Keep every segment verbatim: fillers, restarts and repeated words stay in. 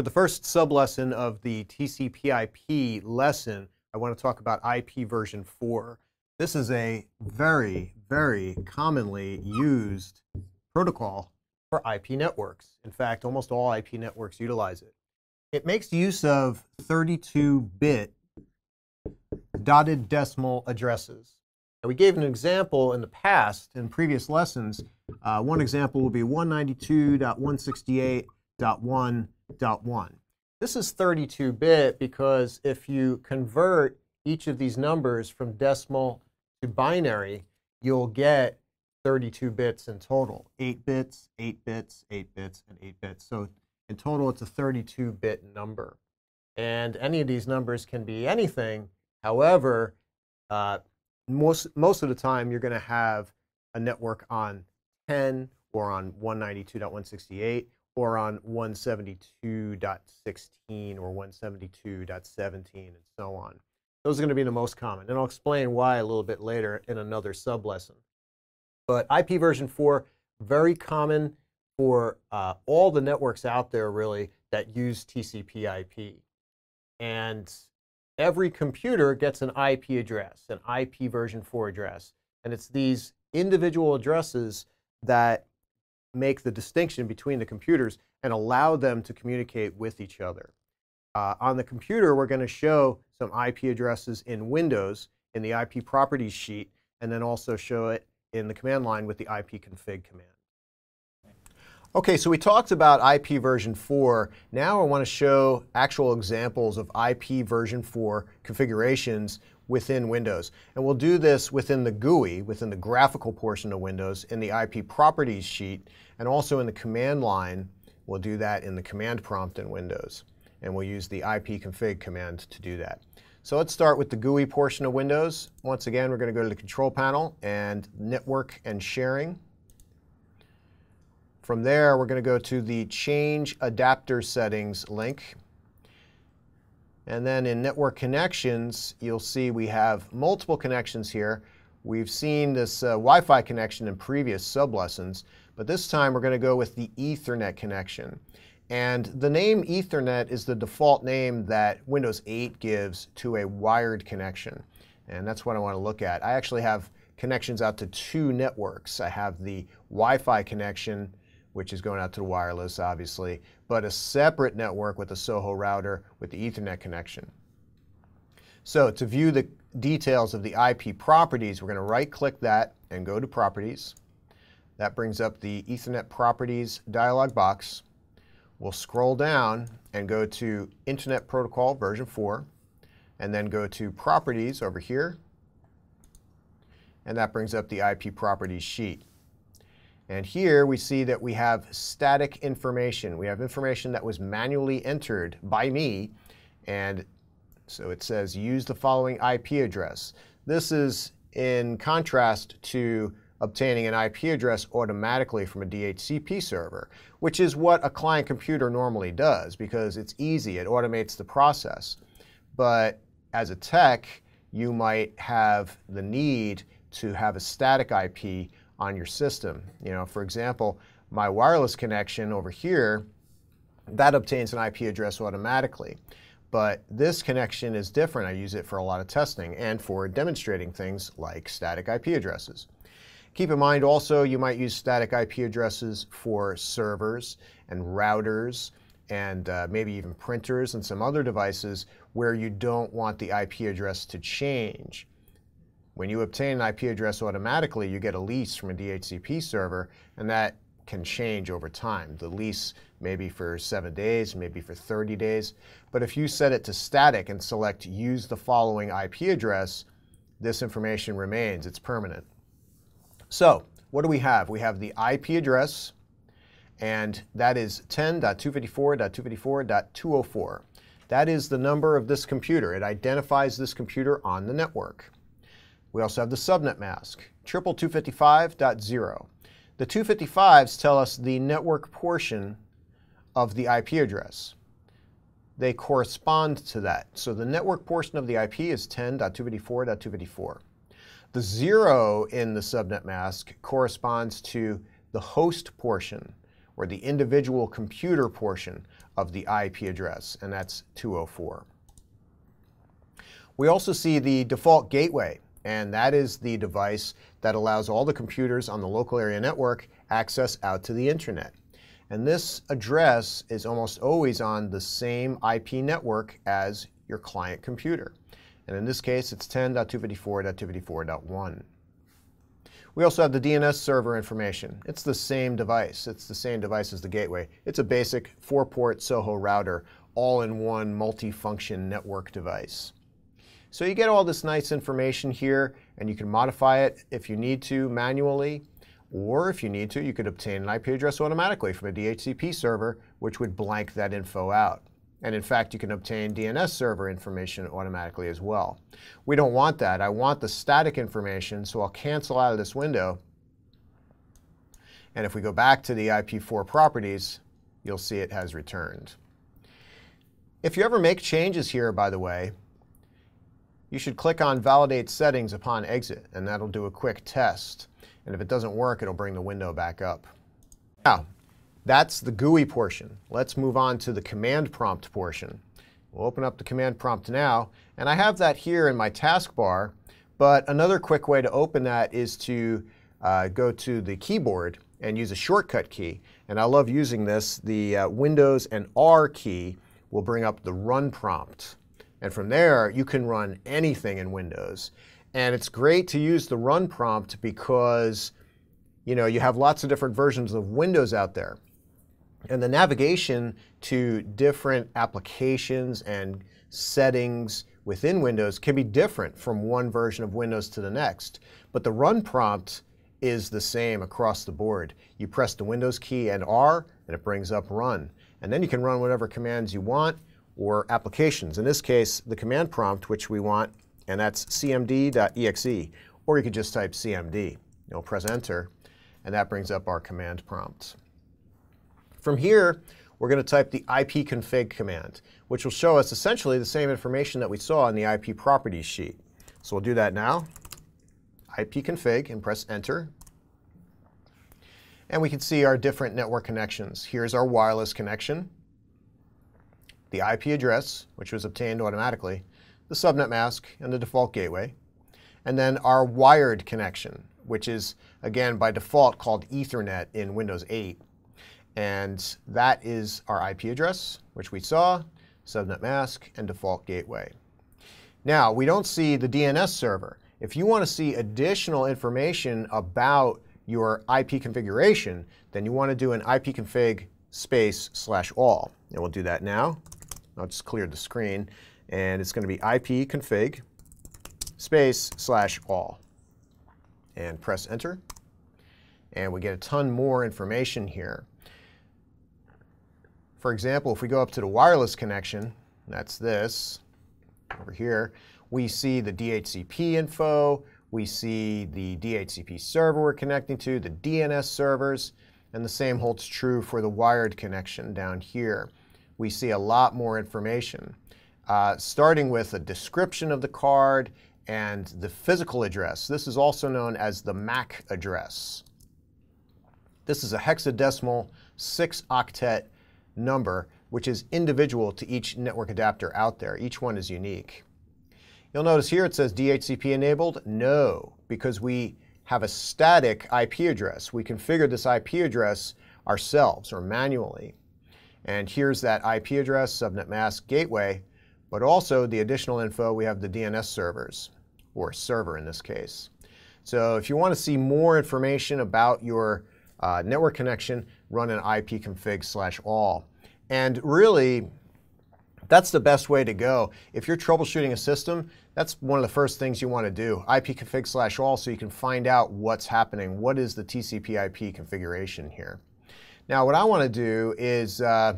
For the first sub-lesson of the T C P I P lesson, I want to talk about I P version four. This is a very, very commonly used protocol for I P networks. In fact, almost all I P networks utilize it. It makes use of thirty-two bit dotted decimal addresses. Now, we gave an example in the past, in previous lessons. Uh, one example will be one ninety-two dot one sixty-eight dot one dot one. This is thirty-two bit because if you convert each of these numbers from decimal to binary, you'll get thirty-two bits in total. eight bits, eight bits, eight bits, and eight bits. So in total, it's a thirty-two bit number. And any of these numbers can be anything. However, uh, Most, most of the time, you're going to have a network on ten, or on one ninety-two dot one sixty-eight, or on one seventy-two dot sixteen, or one seventy-two dot seventeen, and so on. Those are going to be the most common. And I'll explain why a little bit later in another sub-lesson. But I P version four, very common for uh, all the networks out there, really, that use T C P I P. And every computer gets an I P address, an I P version four address. And it's these individual addresses that make the distinction between the computers and allow them to communicate with each other. Uh, on the computer, we're going to show some I P addresses in Windows in the I P properties sheet, and then also show it in the command line with the ipconfig command. OK, so we talked about I P version four. Now I want to show actual examples of I P version four configurations within Windows. And we'll do this within the G U I, within the graphical portion of Windows, in the I P properties sheet, and also in the command line. We'll do that in the command prompt in Windows. And we'll use the ipconfig command to do that. So let's start with the G U I portion of Windows. Once again, we're going to go to the control panel and network and sharing. From there, we're going to go to the Change Adapter Settings link. And then in Network Connections, you'll see we have multiple connections here. We've seen this uh, Wi-Fi connection in previous sub-lessons, but this time we're going to go with the Ethernet connection. And the name Ethernet is the default name that Windows eight gives to a wired connection. And that's what I want to look at. I actually have connections out to two networks. I have the Wi-Fi connection, which is going out to the wireless, obviously, but a separate network with a SOHO router with the Ethernet connection. So to view the details of the I P properties, we're going to right-click that and go to Properties. That brings up the Ethernet Properties dialog box. We'll scroll down and go to Internet Protocol version four, and then go to Properties over here. And that brings up the I P properties sheet. And here we see that we have static information. We have information that was manually entered by me. And so it says, use the following I P address. This is in contrast to obtaining an I P address automatically from a D H C P server, which is what a client computer normally does, because it's easy. It automates the process. But as a tech, you might have the need to have a static I P on your system. You know, for example, my wireless connection over here, that obtains an I P address automatically. But this connection is different. I use it for a lot of testing and for demonstrating things like static I P addresses. Keep in mind also, you might use static I P addresses for servers and routers and uh, maybe even printers and some other devices where you don't want the I P address to change. When you obtain an I P address automatically, you get a lease from a D H C P server, and that can change over time. The lease may be for seven days, maybe for thirty days. But if you set it to static and select use the following I P address, this information remains. It's permanent. So what do we have? We have the I P address, and that is ten dot two fifty-four dot two fifty-four dot two oh four. That is the number of this computer. It identifies this computer on the network. We also have the subnet mask, triple two fifty-five dot zero. The two fifty-fives tell us the network portion of the I P address. They correspond to that. So the network portion of the I P is ten dot two fifty-four dot two fifty-four. The zero in the subnet mask corresponds to the host portion, or the individual computer portion of the I P address, and that's two oh four. We also see the default gateway, and that is the device that allows all the computers on the local area network access out to the internet. And this address is almost always on the same I P network as your client computer. And in this case, it's ten dot two fifty-four dot two fifty-four dot one. We also have the D N S server information. It's the same device. It's the same device as the gateway. It's a basic four-port SOHO router, all-in-one multi-function network device. So you get all this nice information here, and you can modify it if you need to manually. Or if you need to, you could obtain an I P address automatically from a D H C P server, which would blank that info out. And in fact, you can obtain D N S server information automatically as well. We don't want that. I want the static information, so I'll cancel out of this window. And if we go back to the I P four properties, you'll see it has returned. If you ever make changes here, by the way, you should click on Validate Settings upon exit, and that'll do a quick test. And if it doesn't work, it'll bring the window back up. Now, that's the G U I portion. Let's move on to the command prompt portion. We'll open up the command prompt now. And I have that here in my taskbar. But another quick way to open that is to uh, go to the keyboard and use a shortcut key. And I love using this. The uh, Windows and R key will bring up the run prompt. And from there, you can run anything in Windows. And it's great to use the run prompt because, you know, you have lots of different versions of Windows out there. And the navigation to different applications and settings within Windows can be different from one version of Windows to the next. But the run prompt is the same across the board. You press the Windows key and R, and it brings up run. And then you can run whatever commands you want or applications. In this case, the command prompt, which we want, and that's c m d dot e x e. Or you could just type c m d. You'll press Enter, and that brings up our command prompt. From here, we're going to type the ipconfig command, which will show us essentially the same information that we saw in the I P properties sheet. So we'll do that now, ipconfig, and press Enter. And we can see our different network connections. Here's our wireless connection, the I P address, which was obtained automatically, the subnet mask, and the default gateway. And then our wired connection, which is, again, by default called Ethernet in Windows eight. And that is our I P address, which we saw, subnet mask, and default gateway. Now, we don't see the D N S server. If you want to see additional information about your I P configuration, then you want to do an ipconfig space slash all. And we'll do that now. I'll just clear the screen. And it's going to be ipconfig space slash all. And press Enter. And we get a ton more information here. For example, if we go up to the wireless connection, that's this over here, we see the D H C P info. We see the D H C P server we're connecting to, the D N S servers. And the same holds true for the wired connection down here. We see a lot more information, uh, starting with a description of the card and the physical address. This is also known as the M A C address. This is a hexadecimal six octet number, which is individual to each network adapter out there. Each one is unique. You'll notice here it says D H C P enabled. No, because we have a static I P address. We configured this I P address ourselves or manually. And here's that I P address, subnet mask, gateway, but also the additional info, we have the D N S servers, or server in this case. So if you want to see more information about your uh, network connection, run an ipconfig slash all. And really, that's the best way to go. If you're troubleshooting a system, that's one of the first things you want to do, ipconfig slash all, so you can find out what's happening. What is the T C P I P configuration here? Now, what I want to do is uh,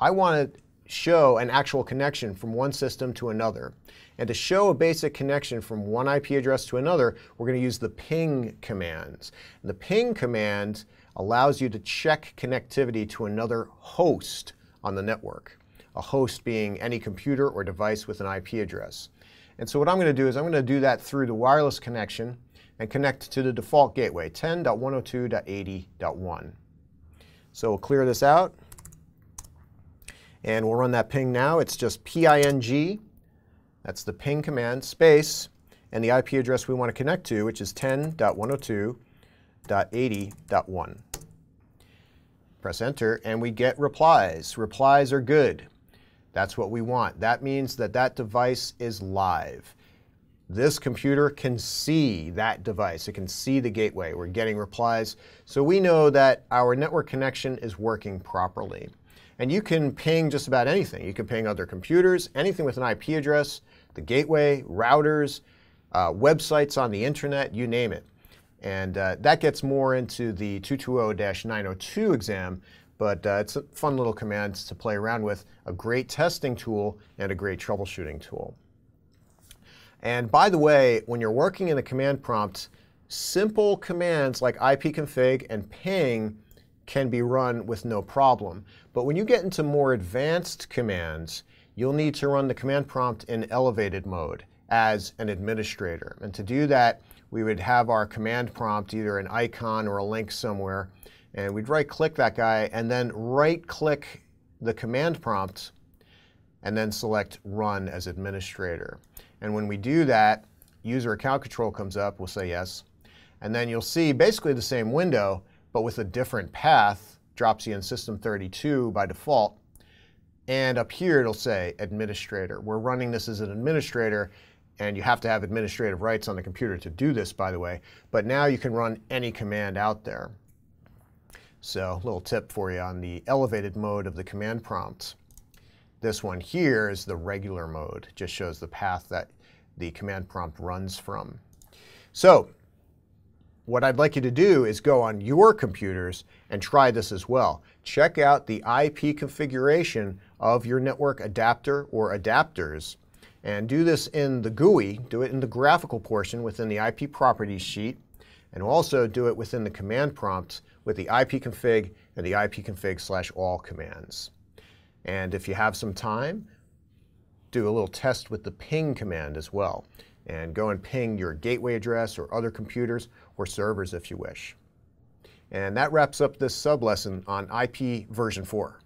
I want to show an actual connection from one system to another. And to show a basic connection from one I P address to another, we're going to use the ping command. And the ping command allows you to check connectivity to another host on the network. A host being any computer or device with an I P address. And so what I'm going to do is I'm going to do that through the wireless connection and connect to the default gateway, ten dot one oh two dot eighty dot one. So we'll clear this out, And we'll run that ping now. It's just ping, that's the ping command, space, and the I P address we want to connect to, which is ten dot one oh two dot eighty dot one. Press enter, and we get replies. Replies are good. That's what we want. That means that that device is live. This computer can see that device. It can see the gateway. We're getting replies. So we know that our network connection is working properly. And you can ping just about anything. You can ping other computers, anything with an I P address, the gateway, routers, uh, websites on the internet, you name it. And uh, that gets more into the two twenty dash nine oh two exam, but uh, it's a fun little command to play around with, a great testing tool and a great troubleshooting tool. And by the way, when you're working in the command prompt, simple commands like ipconfig and ping can be run with no problem. But when you get into more advanced commands, you'll need to run the command prompt in elevated mode as an administrator. And to do that, we would have our command prompt, either an icon or a link somewhere, and we'd right-click that guy and then right-click the command prompt and then select Run as Administrator. And when we do that, User Account Control comes up. We'll say yes. And then you'll see basically the same window, but with a different path. Drops you in System thirty-two by default. And up here, it'll say Administrator. We're running this as an administrator. And you have to have administrative rights on the computer to do this, by the way. But now you can run any command out there. So a little tip for you on the elevated mode of the command prompt. This one here is the regular mode. It just shows the path that the command prompt runs from. So what I'd like you to do is go on your computers and try this as well. Check out the I P configuration of your network adapter or adapters. And do this in the G U I, do it in the graphical portion within the I P properties sheet, and also do it within the command prompt with the ipconfig and the ipconfig slash all commands. And if you have some time, do a little test with the ping command as well. And go and ping your gateway address or other computers or servers if you wish. And that wraps up this sub lesson on I P version four.